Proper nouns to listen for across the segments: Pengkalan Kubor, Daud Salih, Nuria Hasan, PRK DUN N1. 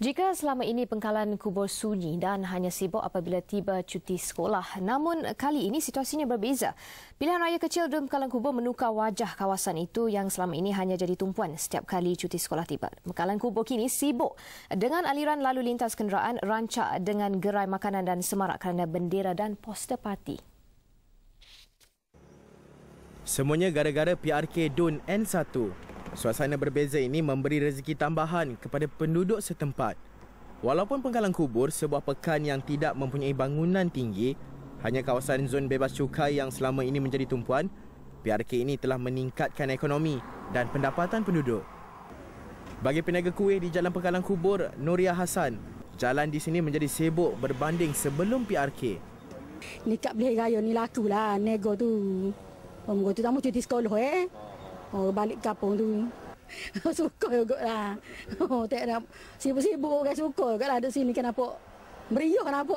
Jika selama ini Pengkalan Kubor sunyi dan hanya sibuk apabila tiba cuti sekolah, namun kali ini situasinya berbeza. Pilihan raya kecil DUN Pengkalan Kubor menukar wajah kawasan itu yang selama ini hanya jadi tumpuan setiap kali cuti sekolah tiba. Pengkalan Kubor kini sibuk dengan aliran lalu lintas kenderaan rancak dengan gerai makanan dan semarak kerana bendera dan poster parti. Semuanya gara-gara PRK DUN N1. Suasana berbeza ini memberi rezeki tambahan kepada penduduk setempat. Walaupun Pengkalan Kubor sebuah pekan yang tidak mempunyai bangunan tinggi, hanya kawasan zon bebas cukai yang selama ini menjadi tumpuan, PRK ini telah meningkatkan ekonomi dan pendapatan penduduk. Bagi peniaga kuih di Jalan Pengkalan Kubor, Nuria Hasan, jalan di sini menjadi sibuk berbanding sebelum PRK. Ni kat beli raya ni lakulah nego tu. Pemguru tu tak mahu cuti sekolah Oh, balik kampung tu. Suka jugaklah. Oh, tak nak sibuk-sibuk kan suka jugaklah duduk sini kenapa? Meriah kenapa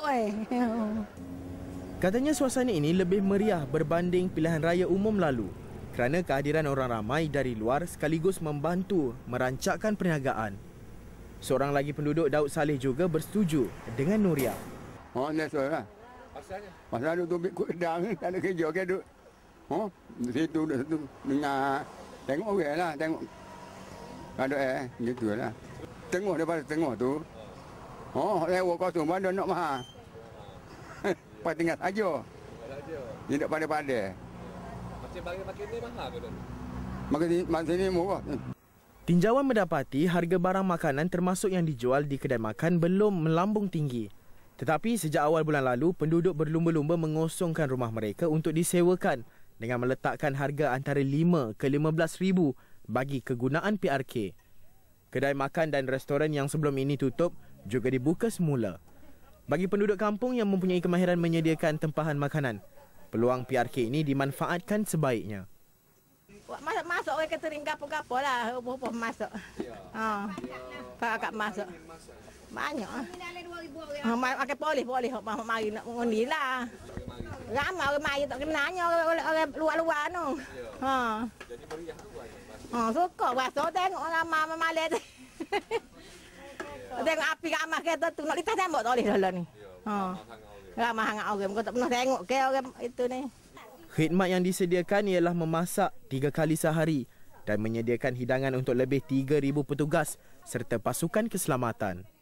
Katanya suasana ini lebih meriah berbanding pilihan raya umum lalu kerana kehadiran orang ramai dari luar sekaligus membantu merancakkan perniagaan. Seorang lagi penduduk Daud Salih juga bersetuju dengan Nuria. Oh, nasiblah. Pasalnya. Pasal duduk kedang tak ada kerja ke duduk. Oh, situ dengar tengok oranglah, tengok ada gitulah. Tengok daripada tengok tu. Oh, lewat kosong mana nak mahal. Pak tinggal aja. Tidak pandai-pandai. Macam barang makin ni mahal ke dah? Makan sini murah. Tinjauan mendapati harga barang makanan termasuk yang dijual di kedai makan belum melambung tinggi. Tetapi sejak awal bulan lalu, penduduk berlumba-lumba mengosongkan rumah mereka untuk disewakan dengan meletakkan harga antara 5 ke 15 ribu bagi kegunaan PRK. Kedai makan dan restoran yang sebelum ini tutup juga dibuka semula. Bagi penduduk kampung yang mempunyai kemahiran menyediakan tempahan makanan, peluang PRK ini dimanfaatkan sebaiknya. Masuk orang catering kapur-kapur lah, buah-buah masuk. Kakak masuk. Banyak ah. Pakai boleh mari nak mengundi lah. Ramai orang mari tak kenalnya orang luar-luar tu. Ha. Jadi meriah luar. Ha, suka rasa tengok ramai Malay. Tengok api ramah kereta tu nak litas tembok tak boleh dah ni. Ha. Ramai sangat orang kau tak pernah tengok ke orang itu ni. Khidmat yang disediakan ialah memasak 3 kali sehari dan menyediakan hidangan untuk lebih 3,000 petugas serta pasukan keselamatan.